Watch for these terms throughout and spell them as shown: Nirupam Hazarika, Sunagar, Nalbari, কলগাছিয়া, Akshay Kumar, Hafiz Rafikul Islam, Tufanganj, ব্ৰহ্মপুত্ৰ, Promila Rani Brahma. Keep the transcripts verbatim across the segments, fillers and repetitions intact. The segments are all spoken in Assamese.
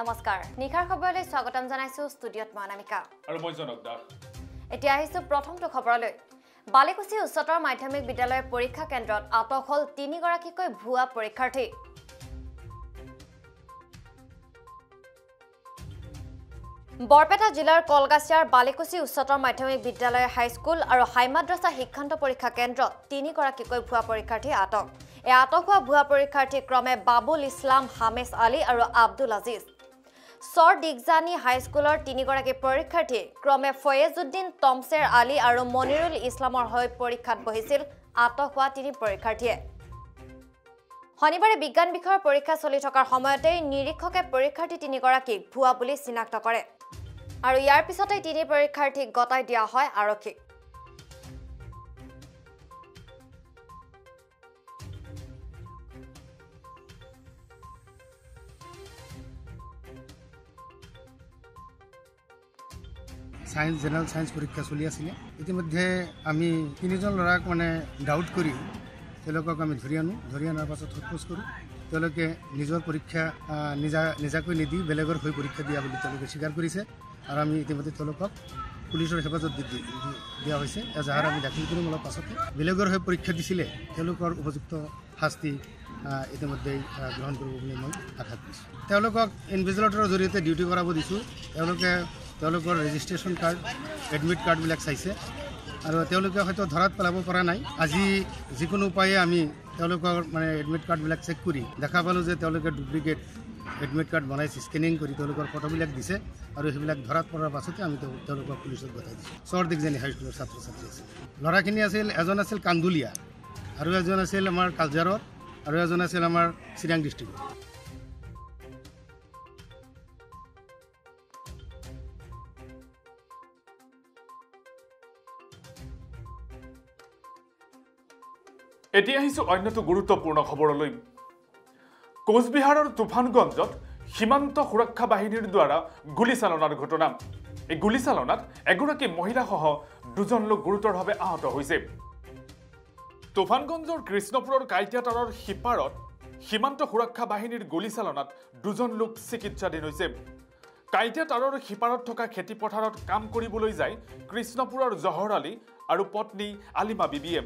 নমস্কাৰ নিখাৰ খবৰলৈ স্বাগতম জনাইছো স্টুডিওত মানামিকা আৰু মই জনকদা এতিয়া আহিছো প্ৰথমটো খবৰলৈ বালিকুছি উচ্চতৰ মাধ্যমিক বিদ্যালয়ৰ পৰীক্ষা কেন্দ্ৰত আটকল তিনি গৰাকীকৈ ভুৱা পৰীক্ষাৰ্থী বৰপেটা জিলাৰ কলগাছিয়াৰ বালিকুছি উচ্চতৰ মাধ্যমিক বিদ্যালয় হাইস্কুল আৰু হাই মাদ্ৰাছা শিক্ষান্ত পৰীক্ষা কেন্দ্ৰত তিনি গৰাকীকৈ ভুৱা পৰীক্ষাৰ্থী আটক এ আটকৱা ভুৱা পৰীক্ষাৰ্থী ক্ৰমে বাবুল ইছলাম হামেশ আলী আৰু আব্দুল আজিজ সৰ ডিগজানি হাই স্কুলৰ তিনি গৰাকী পৰীক্ষাৰ্থী ক্ৰমে ফয়েজউদ্দিন তমসেৰ আলী আৰু মনিৰুল ইছলামৰ হৈ পৰীক্ষাত বহিছিল আটকৱা তিনি পৰীক্ষাৰ্থীয়ে শনিবাৰে বিজ্ঞান বিষয়ৰ পৰীক্ষা চলি থকাৰ সময়তে নিৰীক্ষকে পৰীক্ষাৰ্থী তিনি গৰাকীক ভুৱা বুলি চিনাক্ত কৰে আৰু ইয়াৰ পিছতে তিনি পৰীক্ষাৰ্থীক গতাই দিয়া হয় আৰক্ষী Science general science পৰীক্ষা চলি আছিল ইতিমধ্যে আমি তিনিজন লৰাক মানে ডাউট কৰি তেলকক আমি ধৰিয়ানো ধৰিয়ানাৰ পাছত হটপোজ কৰি তেলকে নিজৰ পৰীক্ষা নিজা নিজাকৈ নিদি বেলেগৰ হৈ পৰীক্ষা দিয়া বুলি তেলকে স্বীকাৰ কৰিছে আৰু আমি ইতিমধ্যে তেলকক পুলিচৰ হেফাজত দি দিয়া হৈছে এজাহাৰ আমি দাখিল কৰি মলৰ পাছতে বেলেগৰ হৈ পৰীক্ষা দিছিলে তেলকৰ উপযুক্ত শাস্তি ইতিমধ্যে গ্ৰহণ কৰিব বুলি মই আশা কৰিছো তেলকক ইনভিজিলেটৰৰ জৰিয়তে ডিউটি কৰাব দিছো তেলকে তেওলোকৰ ৰেজিষ্ট্ৰেচন কাৰ্ড এডমিট কাৰ্ড বিলাক চাইছে আৰু তেওলোকে হয়তো ধৰাত পেলাব পৰা নাই আজি যিকোনো উপায়ে আমি তেওলোকৰ মানে এডমিট কাৰ্ড বিলাক চেক কৰি দেখা পালো যে তেওলোকে ডুপ্লিকেট এডমিট কাৰ্ড বনাইছে স্ক্যানিং কৰি তেওলোকৰ ফটো বিলাক দিছে আৰু সেইবিলাক ধৰাত পৰাৰ পাছতে আমি তেওলোকক পুলিচত গতাই দিছো সৰ ডিগজানি হাই স্কুলৰ ছাত্ৰ ছাত্ৰী আছিল লৰাখিনি আছিল এজন আছিল কান্দুলিয়া আৰু এজন আছিল আমাৰ কালজাৰৰ আৰু এজন আছিল আমাৰ চিৰাং ডিষ্ট্ৰিক্টৰ এটি আহিছে অন্যতম গুৰুত্বপূৰ্ণ খবৰলৈ কোচবিহাৰৰ তুফানগঞ্জত সীমান্ত সুৰক্ষা বাহিনীৰ দ্বাৰা গুলিচালনাৰ ঘটনা এই গুলিচালনাত এগৰাকী মহিলা সহ দুজন লোক গুৰুতৰভাৱে আহত হৈছে তুফানগঞ্জৰ কৃষ্ণপুৰৰ কাইটিয়াটাৰৰ সিপাৰত সীমান্ত সুৰক্ষা বাহিনীৰ গুলিচালনাত দুজন লোক চিকিৎসাধীন হৈছে কাইটিয়াটাৰৰ সিপাৰত থকা খেতিপথাৰত কাম কৰিবলৈ যায় কৃষ্ণপুৰৰ জহৰ আলী আৰু পত্নী আলিমা বিবিয়ে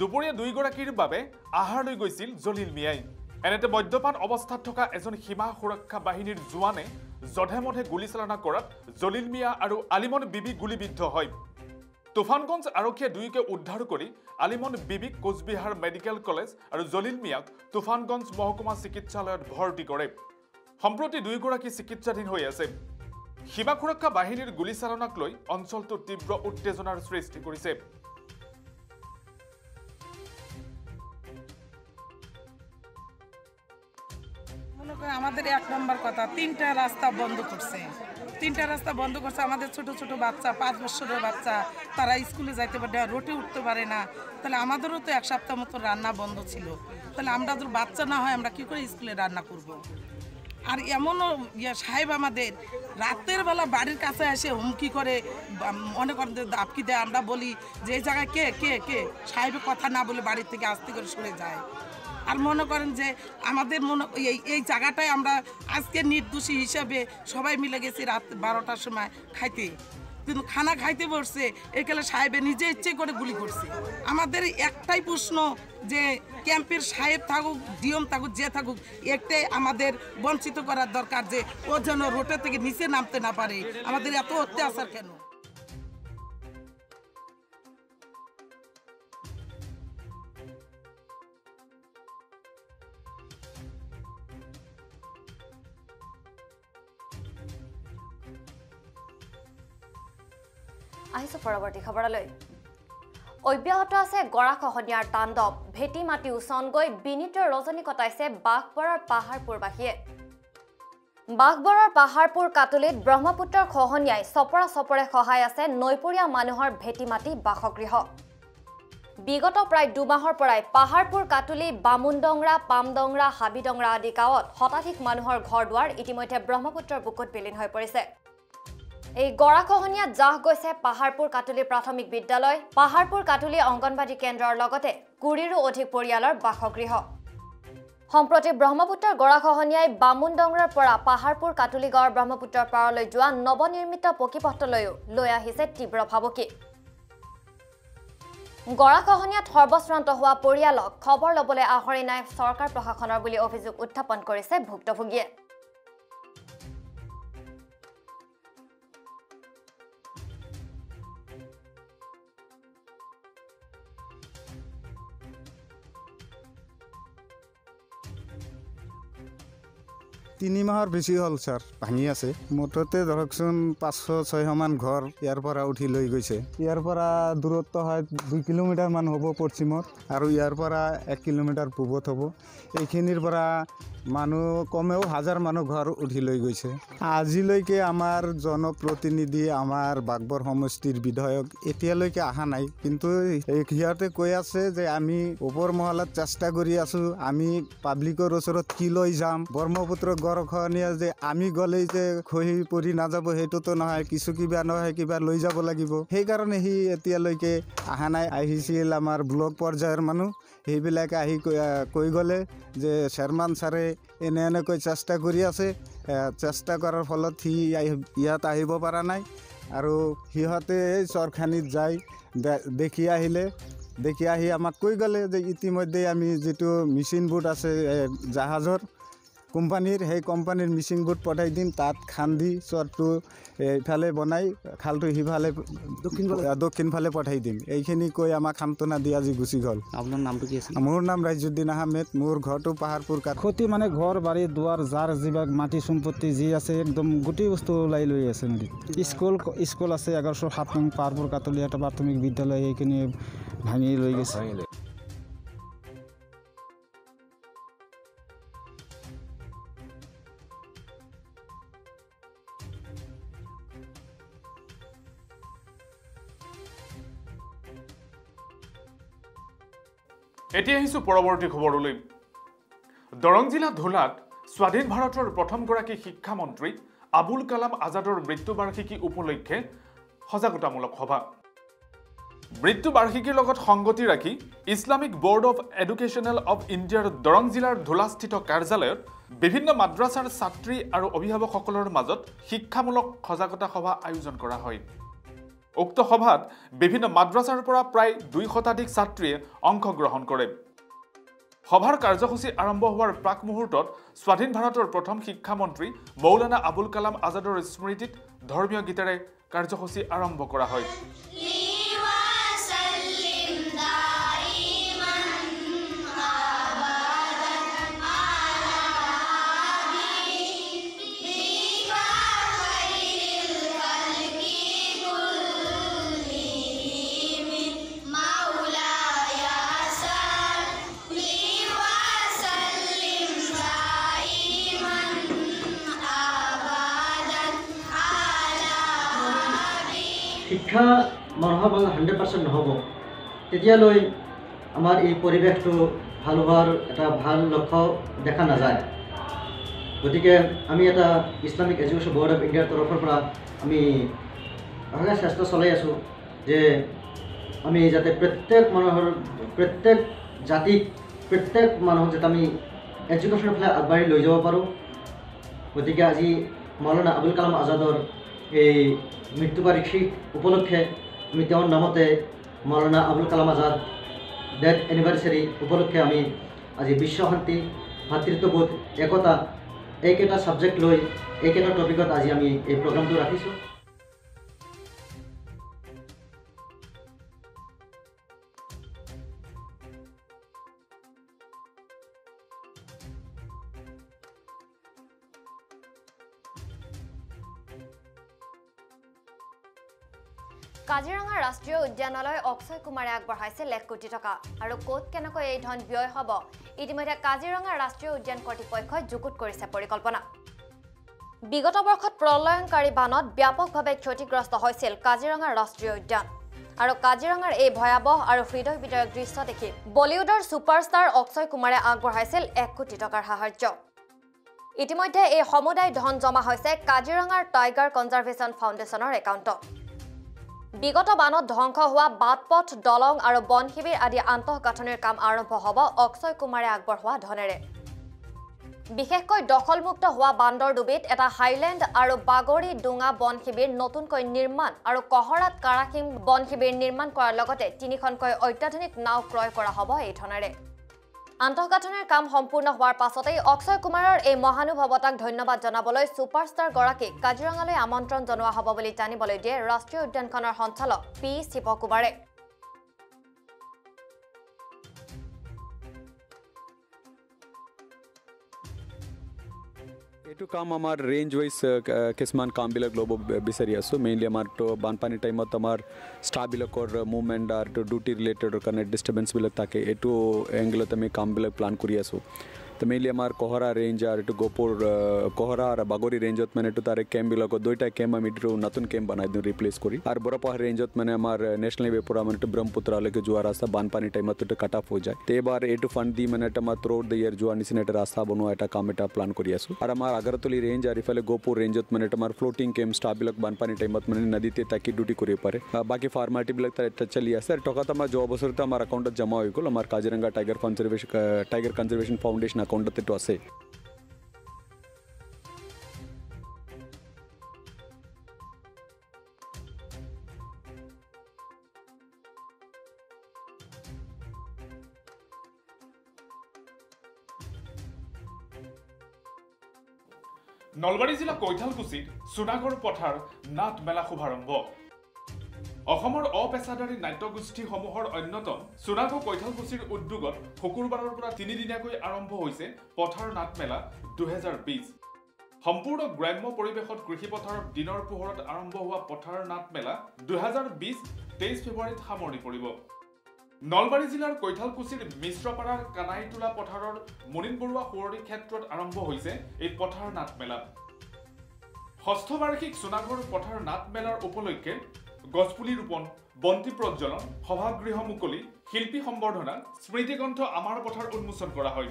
দুপৰীয়া দুই গৰাকীৰ বাবে আহাৰ লৈ গৈছিল জলিল মিয়াই এনেতে মদ্যপান অৱস্থাত থকা এজন সীমা সুৰক্ষা বাহিনীৰ জোৱানে জধেমধে গুলিচালনা কৰাত জলিল মিয়া আৰু আলিমন বিবি গুলিবিদ্ধ হয় তুফানগঞ্জ আৰক্ষীয়ে দুয়োকে উদ্ধাৰ কৰি আলিমন বিবিক কোচবিহাৰ মেডিকেল কলেজ আৰু জলিল মিয়াক তুফানগঞ্জ মহকুমা চিকিৎসালয়ত ভৰ্তি কৰে সম্প্ৰতি দুই গৰাকী চিকিৎসাধীন হৈ আছে সীমা সুৰক্ষা বাহিনীৰ গুলিচালনাক লৈ অঞ্চলটো তীব্ৰ উত্তেজনাৰ সৃষ্টি কৰিছে আমাদের এক নম্বর কথা তিনটা রাস্তা বন্ধ করছে তিনটা রাস্তা বন্ধ করছে আমাদের ছোট ছোট বাচ্চা পাঁচ বছরের বাচ্চা তারা স্কুলে যাইতে পারে না রোটে উঠতে পারে না তাহলে আমাদেরও তো এক সপ্তাহ মতো রান্না বন্ধ ছিল তাহলে আমরা যদি বাচ্চা না হয় আমরা কি করে স্কুলে রান্না করব। আর এমনও ইয়া সাহেব আমাদের রাতের বেলা বাড়ির কাছে এসে হুমকি করে অনেক আপকি দেয় আমরা বলি যে এই জায়গায় কে কে কে সাহেবের কথা না বলে বাড়ির থেকে আস্তে করে সরে যায় আর মনে করেন যে আমাদের মনে এই এই জায়গাটায় আমরা আজকে নির্দোষী হিসাবে সবাই মিলে গেছি রাত বারোটার সময় খাইতে কিন্তু খানা খাইতে বসছে এখানে সাহেবে নিজে ইচ্ছে করে গুলি করছে আমাদের একটাই প্রশ্ন যে ক্যাম্পের সাহেব থাকুক ডিএম থাকুক যে থাকুক একটাই আমাদের বঞ্চিত করার দরকার যে ও যেন রোডে থেকে নিচে নামতে না পারে আমাদের এত অত্যাচার কেন আহিছো পৰৱৰ্তী খবৰলৈ অব্যাহত আছে গৰাখহনীয়াৰ তাণ্ডৱ ভেটি মাটি উচন গৈ বিনীত ৰজনী কটাইছে বাঘবৰৰ পাহাৰপুৰবাসীয়ে বাঘবৰৰ পাহাৰপুৰ কাটলিত ব্ৰহ্মপুত্ৰৰ খহনীয়াই চপৰা চপৰে খহাই আছে নৈপৰীয়া মানুহৰ ভেটি মাটি বাসগৃহ বিগত প্ৰায় দুমাহৰ পৰাই পাহাৰপুৰ কাটলি বামুনডংৰা পামডংৰা হাবিডংৰা আদি গাঁৱত শতাধিক মানুহৰ ঘৰ দুৱাৰ ইতিমধ্যে ব্ৰহ্মপুত্ৰৰ বুকুত বিলীন হৈ পৰিছে এই গৰাখহনীয়া জাহ গৈছে পাহাৰপুৰ কাটলি প্ৰাথমিক বিদ্যালয় পাহাৰপুৰ কাটলি অংগনবাদী কেন্দ্ৰৰ লগতে কুৰিৰো অধিক পৰিয়ালৰ বাসগৃহ সম্প্ৰতি ব্ৰহ্মপুত্ৰৰ গৰাখহনিয়াই বামুনডংৰাৰ পৰা পাহাৰপুৰ কাটুলিগাঁৱৰ ব্ৰহ্মপুত্ৰৰ পাৰলৈ যোৱা নৱনিৰ্মিত পকীপথলৈ লৈ আহিছে তীব্ৰ ভাবুকি। গৰাখহনিয়াত সৰ্বশ্ৰান্ত হোৱা পৰিয়ালক খবৰ লবলৈ আহৰি নাই চৰকাৰ প্ৰশাসনৰ বুলি অভিযোগ উত্থাপন কৰিছে ভুক্তভোগীয়ে। তিনি মাহৰ বেছি হ'ল স্যাৰ ভাঙি আছে মোটতে ধৰকচোন পাঁচশ ছয়শ মান ঘৰ ইয়াৰ পৰা উঠি লৈ গৈছে। ইয়াৰ পৰা দূৰত্ব হয় দুই কিলোমিটাৰ মান হ'ব পশ্চিমত আৰু ইয়াৰ পৰা এক কিলোমিটাৰ পূবত হ'ব। এইখিনিৰ পৰা মানুহ কমেও হাজাৰ মানুহ ঘৰ উঠি লৈ গৈছে। আজিলৈকে আমাৰ জনপ্ৰতিনিধি আমাৰ বাগবৰ সমষ্টিৰ বিধায়ক এতিয়ালৈকে অহা নাই, কিন্তু সিহঁতে কৈ আছে যে আমি ওপৰ মহলাত চেষ্টা কৰি আছোঁ, আমি পাব্লিকৰ ওচৰত কি লৈ যাম। ব্ৰহ্মপুত্ৰ গৰাখহনীয়া যে আমি গ'লেই যে খহি পৰি নাযাব সেইটোতো নহয়, কিছু কিবা নহয় কিবা লৈ যাব লাগিব। সেইকাৰণে সি এতিয়ালৈকে অহা নাই। আহিছিল আমাৰ ব্লক পৰ্যায়ৰ মানুহ, সেইবিলাকে আহি কৈ গ'লে যে চেয়াৰমেন ছাৰে এনে এনেকৈ চেষ্টা কৰি আছে, চেষ্টা কৰাৰ ফলত সি ইয়াত আহিব পৰা নাই। আৰু সিহঁতে এই চৰখানিত যাই দেখি আহিলে, দেখি আহি আমাক কৈ গ'লে যে ইতিমধ্যে আমি যিটো মিচিং বুট আছে জাহাজৰ কোম্পানীৰ, সেই কোম্পানীৰ মিচিং বুট পঠাই দিম, তাত খান্দি চৰটো এইফালে বনাই খালটো সিফালে দক্ষিণফালে পঠাই দিম। এইখিনি কৈ আমাক সান্তনা দি আজি গুচি গ'ল। আপোনাৰ নামটো কি আছে? মোৰ নাম ৰাইজুদ্দিন আহমেদ, মোৰ ঘৰটো পাহাৰপুৰ কাষত। ক্ষতি মানে ঘৰ বাৰী দুৱাৰ যাৰ যিভাগ মাটি সম্পত্তি যি আছে একদম গোটেই বস্তু ওলাই লৈ আছে নদীত। স্কুল স্কুল আছে এঘাৰশ সাত নং পাহাৰপুৰ কাটলি এটা প্ৰাথমিক বিদ্যালয়, সেইখিনি ভাঙি লৈ গৈছে। এতিয়া আহিছোঁ পৰৱৰ্তী খবৰলৈ। দৰং জিলা ধোলাত স্বাধীন ভাৰতৰ প্ৰথমগৰাকী শিক্ষামন্ত্ৰী আবুল কালাম আজাদৰ মৃত্যুবাৰ্ষিকী উপলক্ষে সজাগতামূলক সভা। মৃত্যুবাৰ্ষিকীৰ লগত সংগতি ৰাখি Islamic board of educational of ইণ্ডিয়াৰ দৰং জিলাৰ ধোলাস্থিত কাৰ্যালয়ত বিভিন্ন মাদ্ৰাছাৰ ছাত্ৰী আৰু অভিভাৱকসকলৰ মাজত শিক্ষামূলক সজাগতা সভা আয়োজন কৰা হয়। উক্ত সভাত বিভিন্ন মাদ্ৰাছাৰ পৰা প্ৰায় দুই শতাধিক ছাত্ৰীয়ে অংশগ্ৰহণ কৰে। সভাৰ কাৰ্যসূচী আৰম্ভ হোৱাৰ প্ৰাক মুহূৰ্তত স্বাধীন ভাৰতৰ প্ৰথম শিক্ষামন্ত্ৰী মৌলানা আবুল কালাম আজাদৰ স্মৃতিত ধৰ্মীয় গীতাৰে কাৰ্যসূচী আৰম্ভ কৰা হয়। শিক্ষা মনোভাৱ হাণ্ড্ৰেড পাৰ্চেণ্ট নহ'ব, তেতিয়ালৈ আমাৰ এই পৰিৱেশটো ভাল হোৱাৰ এটা ভাল লক্ষ্য দেখা নাযায়। গতিকে আমি এটা ইছলামিক এডুকেশ্যন বৰ্ড অৱ ইণ্ডিয়াৰ তৰফৰ পৰা আমি অহা চেষ্টা চলাই আছোঁ যে আমি যাতে প্ৰত্যেক মানুহৰ প্ৰত্যেক জাতিক প্ৰত্যেক মানুহক যাতে আমি এডুকেশ্যনৰ ফালে আগবাঢ়ি লৈ যাব পাৰোঁ। গতিকে আজি মৌলানা আবুল কালাম আজাদৰ এই মৃত্যুবাৰ্ষিকী উপলক্ষে আমি তেওঁৰ নামতে মৌলানা আবুল কালাম আজাদ ডেথ এনিভাৰ্চাৰী উপলক্ষে আমি আজি বিশ্ব শান্তি, ভাতৃত্ববোধ, একতা এইকেইটা ছাবজেক্ট লৈ এইকেইটা টপিকত আজি আমি এই প্ৰগ্ৰামটো ৰাখিছোঁ। কাজিৰঙা ৰাষ্ট্ৰীয় উদ্যানলৈ অক্ষয় কুমাৰে আগবঢ়াইছে লাখ কোটি টকা আৰু ক'ত কেনেকৈ এই ধন ব্যয় হ'ব ইতিমধ্যে কাজিৰঙা ৰাষ্ট্ৰীয় উদ্যান কৰ্তৃপক্ষই যুগুত কৰিছে পৰিকল্পনা। বিগত বৰ্ষত প্ৰলয়ংকাৰী বানত ব্যাপকভাৱে ক্ষতিগ্ৰস্ত হৈছিল কাজিৰঙা ৰাষ্ট্ৰীয় উদ্যান আৰু কাজিৰঙাৰ এই ভয়াৱহ আৰু হৃদয় বিদায়ক দৃশ্য দেখি বলিউডৰ ছুপাৰষ্টাৰ অক্ষয় কুমাৰে আগবঢ়াইছিল এক কোটি টকাৰ সাহায্য। ইতিমধ্যে এই সমুদায় ধন জমা হৈছে কাজিৰঙাৰ টাইগাৰ কনজাৰ্ভেশ্যন ফাউণ্ডেশ্যনৰ একাউণ্টত। বিগত বানত ধ্বংস হোৱা বাটপথ, দলং আৰু বনশিবিৰ আদি আন্তঃগাঁথনিৰ কাম আৰম্ভ হ'ব অক্ষয় কুমাৰে আগবঢ়োৱা ধনেৰে। বিশেষকৈ দখলমুক্ত হোৱা বান্দৰ ডুবিত এটা হাইল্যান্ড আৰু বাগৰি ডুঙা বনখিবিৰ নতুনকৈ নিৰ্মাণ আৰু কহৰাত কাৰাকিম বনখিবিৰ নিৰ্মাণ কৰাৰ লগতে তিনিখনকৈ অত্যাধুনিক নাও ক্ৰয় কৰা হ'ব এই ধৰণে আন্তঃগাঁথনিৰ কাম সম্পূৰ্ণ হোৱাৰ পাছতেই অক্ষয় কুমাৰৰ এই মহানুভৱতাক ধন্যবাদ জনাবলৈ সুপাৰষ্টাৰ গৰাকীক কাজিৰঙালৈ আমন্ত্ৰণ জনোৱা হ'ব বুলি জানিবলৈ দিয়ে ৰাষ্ট্ৰীয় উদ্যানখনৰ সঞ্চালক পি শিৱকুমাৰে To come, our range-wise, Kisman Kambila Globo Bisaria. So mainly, our to Banpani time, our star bilag or movement or duty-related or connect disturbance bilag. Taake, eto angle tame Kambila plan kuriya so. So mainly, our Kohara range or to Gopur Kohara or Bagori range of mane to tarek camp bilag or doita camp amitro natun camp banai do replace kuri. Our Borapah range of mane our national way pura mane to Brahmputra leke juwa rasta Banpani time to cut off ho jai. Te bar eto fundi mane to mane throughout the year juwa nisne to rasta bono eta kameta plan kuriya so. Our our Agartoli range or ifale Gopur range of mane to our floating camp star bilag Banpani time to mane nadi te taki duty kuri pare. Baki formality bilag tar eta chaliya sir. Toka tama job osur ta our account jama hoyko. Our Kaziranga Tiger Conservation Tiger Conservation Foundation. Conducted to assay. Nalbari zila Koithalkuchit Sunagar pothar Nat Mela shubharambho. অসমৰ অপেছাদাৰী নাট্যগোষ্ঠী সমূহৰ অন্যতম সুনাগৰ কৈঠালকুচিৰ উদ্যোগত হকুৰবাৰৰ পৰা তিনি দিনীয়াকৈ আৰম্ভ হৈছে পথাৰ নাটমেলা দুই হাজাৰ বিশ সম্পূৰ্ণ গ্ৰাম্য পৰিবেশত কৃষি পথাৰৰ দিনৰ পোহৰত আৰম্ভ হোৱা পথাৰ নাটমেলা দুই হাজাৰ বিশ তেইছ ফেব্ৰুৱাৰীত সামৰণি পৰিব নলবাৰী জিলাৰ কৈঠালকুচিৰ মিশ্ৰপাৰাৰ কানাইতুলা পথাৰৰ মনিন বৰুৱা সৰৰি ক্ষেত্ৰত আৰম্ভ হৈছে এই পথাৰ নাটমেলা ষষ্ঠ বাৰ্ষিক সুনাগৰ পথাৰ নাটমেলাৰ উপলক্ষে গছপুলি ৰোপণ বন্তি প্ৰজ্বলন সভাগৃহ মুকলি শিল্পী সম্বৰ্ধনা স্মৃতিকণ্ঠ আমাৰ পথাৰ উন্মোচন কৰা হয়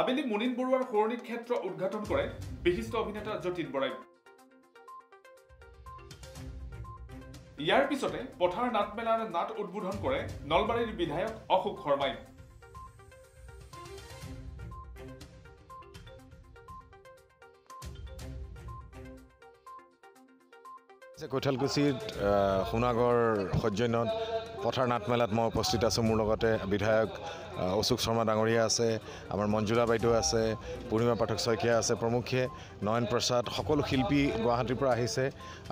আবেলি মনিন বৰুৱাৰ সৰণী ক্ষেত্ৰ উদ্ঘাটন কৰে বিশিষ্ট অভিনেতা যতীন বৰাই ইয়াৰ পিছতে পথাৰ নাটমেলাৰ নাট উদ্বোধন কৰে নলবাৰীৰ বিধায়ক অশোক শৰ্মাই Koithalkuchit Sunagar Hojjinot Pothar Natmelat moi uposthit asu mur logote bidhayok Ashok Sharma Dangoriya ase amar Manjula Baidu ase Purnima Pathak Soikia ase promukhe Nayan Prasad hokolu khilpi Guwahati pra ahise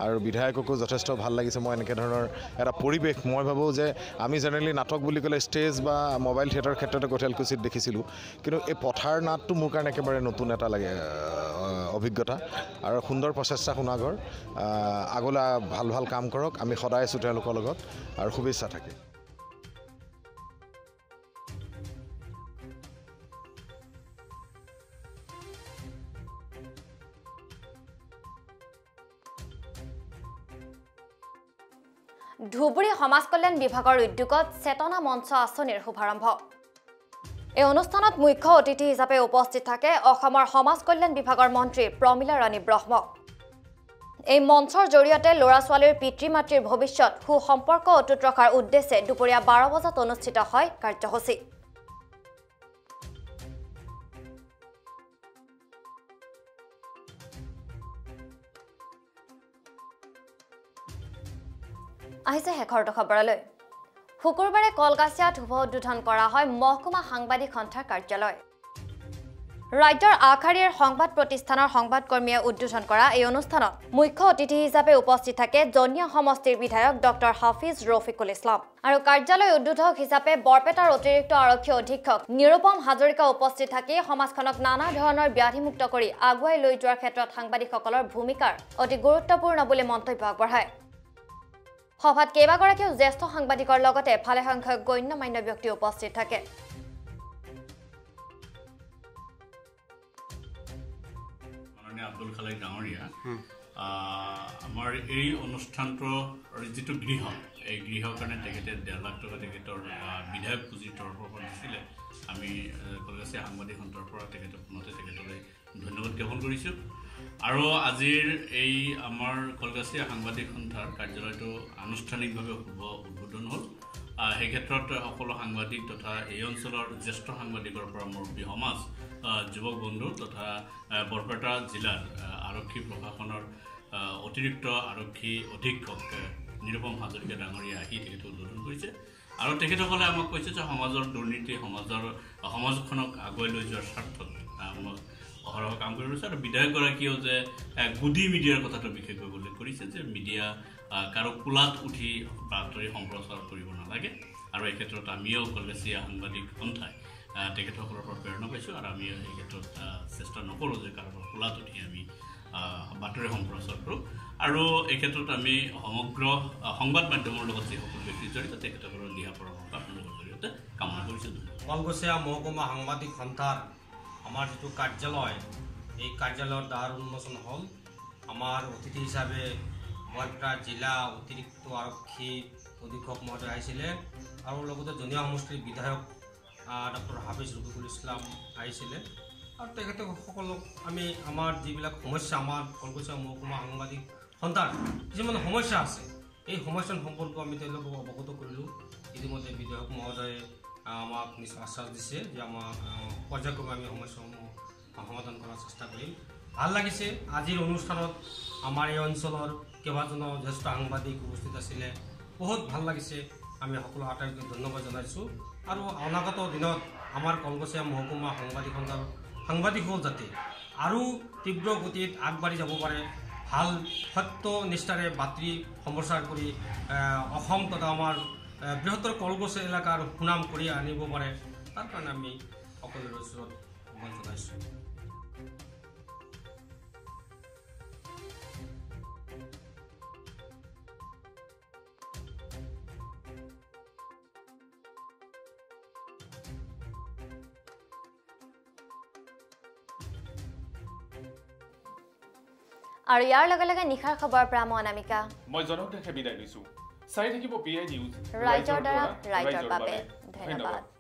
aru bidhayokoko jotheshto bhal lagise moi enke dhoronor eta poribesh moi bhabu je ami generally natok buli kole stage ba mobile theater khetrote Koithalkuchit dekhisilu kintu ei pothar nat tu mur karone ekebare notun eta lage অভিজ্ঞতা আৰু সুন্দৰ প্ৰচেষ্টা সুনাগৰ আগলা ভাল ভাল কাম কৰক আমি সদায় সুতৰ লোকৰ লগত আৰু শুভেচ্ছা থাকে ধুবুৰী সমাজ কল্যাণ বিভাগৰ উদ্যোগত চেতনা মঞ্চ আঁচনিৰ শুভাৰম্ভ এই অনুষ্ঠানত মুখ্য অতিথি হিচাপে উপস্থিত থাকে অসমৰ সমাজ কল্যাণ বিভাগৰ মন্ত্ৰী প্ৰমীলা ৰাণী ব্ৰহ্ম এই মঞ্চৰ জৰিয়তে লৰাছোৱালীৰ পিতৃ-মাতৃৰ ভৱিষ্যত সু সম্পৰ্ক অটুট ৰখাৰ উদ্দেশ্যে দুপৰীয়া বাৰ বজাত অনুষ্ঠিত হয় কাৰ্যসূচী আহিছে হেখৰ খবৰলৈ শুকুৰবাৰে কলগাছিয়া ধুব উদ্বোধন কৰা হয় মহকুমা সাংবাদিক সন্থাৰ কাৰ্যালয় ৰাজ্যৰ আখাৰীৰ সংবাদ প্ৰতিষ্ঠানৰ সংবাদকৰ্মীয়ে উদ্বোধন কৰা এই অনুষ্ঠানত মুখ্য অতিথি হিচাপে উপস্থিত থাকে জনীয়া সমষ্টিৰ বিধায়ক ডক্টৰ হাফিজ ৰফিকুল ইছলাম আৰু কাৰ্যালয় উদ্বোধক হিচাপে বৰপেটাৰ অতিৰিক্ত আৰক্ষী অধীক্ষক নিৰুপম হাজৰিকা উপস্থিত থাকি সমাজখনক নানা ধৰণৰ ব্যাধিমুক্ত কৰি আগুৱাই লৈ যোৱাৰ ক্ষেত্ৰত সাংবাদিকসকলৰ ভূমিকাৰ অতি গুৰুত্বপূৰ্ণ বুলি মন্তব্য আগবঢ়ায় সভাত কেইবাগৰাকীও জ্যেষ্ঠ সাংবাদিকৰ লগতে ভালে সংখ্যক গণ্যমান্য ব্যক্তি উপস্থিত থাকে মাননীয় আব্দুল কালাম ডাঙৰীয়া আমাৰ এই অনুষ্ঠানটোৰ যিটো গৃহ এই গৃহৰ কাৰণে তেখেতে ডেৰ লাখ টকা তেখেতৰ বিধায়ক পুঁজিৰ তৰফৰ পৰা দিছিলে আমি কলগাছিয়া সাংবাদিক সন্থাৰ পৰা তেখেতক পুনতে তেখেতলৈ ধন্যবাদ জ্ঞাপন কৰিছোঁ আৰু আজিৰ এই আমাৰ কলগাছিয়া সাংবাদিক সন্থাৰ কাৰ্যালয়টো আনুষ্ঠানিকভাৱে উদ্বোধন হ'ল সেই ক্ষেত্ৰত সকলো সাংবাদিক তথা এই অঞ্চলৰ জ্যেষ্ঠ সাংবাদিকৰ পৰামৰ্শী সমাজ যুৱক বন্ধু তথা বৰপেটা জিলাৰ আৰক্ষী প্ৰশাসনৰ অতিৰিক্ত আৰক্ষী অধীক্ষক নিৰুপম হাজৰিকা ডাঙৰীয়া আহি তেখেতে উদ্বোধন কৰিছে আৰু তেখেতসকলে আমাক কৈছে যে সমাজৰ দুৰ্নীতি সমাজৰ সমাজখনক আগুৱাই লৈ যোৱাৰ স্বাৰ্থত অহৰহ কাম কৰি আছে আৰু বিধায়কগৰাকীয়েও যে গুডি মিডিয়াৰ কথাটো বিশেষকৈ উল্লেখ কৰিছে যে মিডিয়া কাৰো কোলাত উঠি বাতৰি সম্প্ৰচাৰ কৰিব নালাগে আৰু এই ক্ষেত্ৰত আমিও কলগাছিয়া সাংবাদিক সন্থাই তেখেতসকলৰ পৰা প্ৰেৰণা পাইছোঁ আৰু আমি এই ক্ষেত্ৰত চেষ্টা নকৰোঁ যে কাৰো কোলাত উঠি আমি বাতৰি সম্প্ৰচাৰ কৰোঁ আৰু এই ক্ষেত্ৰত আমি সমগ্ৰ সংবাদ মাধ্যমৰ লগত যিসকল ব্যক্তি জড়িত তেখেতসকলৰ দিহা পৰামৰ্শ আপোনালোকৰ জৰিয়তে কামনা কৰিছোঁ। কলগাছিয়া মহকুমা সাংবাদিক সন্থাৰ আমার যে কার্যালয় এই কার্যালয়ের দ্বার উন্মোচন হল। আমার অতিথি হিসাবে বরপেটা জেলা অতিরিক্ত আরক্ষী অধীক্ষক মহোদয় আইছিলেন আর জনীয়া সমষ্টির বিধায়ক ডক্টর হাফিজ রফিকুল ইসলাম আইছিলেন আর তখন আমি আমার যা সমস্যা আমার কলগাছিয়া মহকুমা সাংবাদিক সন্তান কিছু সমস্যা আছে এই সমস্যা সম্পর্কে আমি অবগত করলো। ইতিমধ্যে বিধায়ক মহোদয়ে আমাক নিশ্চয় আশ্বাস দিছে যে আমাক পৰ্যায়ক্ৰমে আমি সমস্যাসমূহ সমাধান কৰাৰ চেষ্টা কৰিম। ভাল লাগিছে আজিৰ অনুষ্ঠানত আমাৰ এই অঞ্চলৰ কেইবাজনো জ্যেষ্ঠ সাংবাদিক উপস্থিত আছিলে, বহুত ভাল লাগিছে। আমি সকলো আটাইকে ধন্যবাদ জনাইছোঁ আৰু অনাগত দিনত আমাৰ কলগাছিয়া মহকুমা সাংবাদিক সন্থাৰ সাংবাদিকসকল যাতে আৰু তীব্ৰ গতিত আগবাঢ়ি যাব পাৰে, ভাল সত্য নিষ্ঠাৰে বাতৰি সম্প্ৰচাৰ কৰি অসম তথা আমাৰ বৃহত্তৰ কলগাছিয়া এলাকাৰ সুনাম কৰি আনিব পাৰে তাৰ কাৰণে আমি সকলোৰে ওচৰত আহ্বান জনাইছোঁ। আৰু ইয়াৰ লগে লগে নিশাৰ খবৰ পৰা অনামিকা মই জনক দেখা বিদায় লৈছোঁ। চাই থাকিব পি আই নিউজ ৰাইটৰ দ্বাৰা ৰাইটৰ বাবে ধন্যবাদ।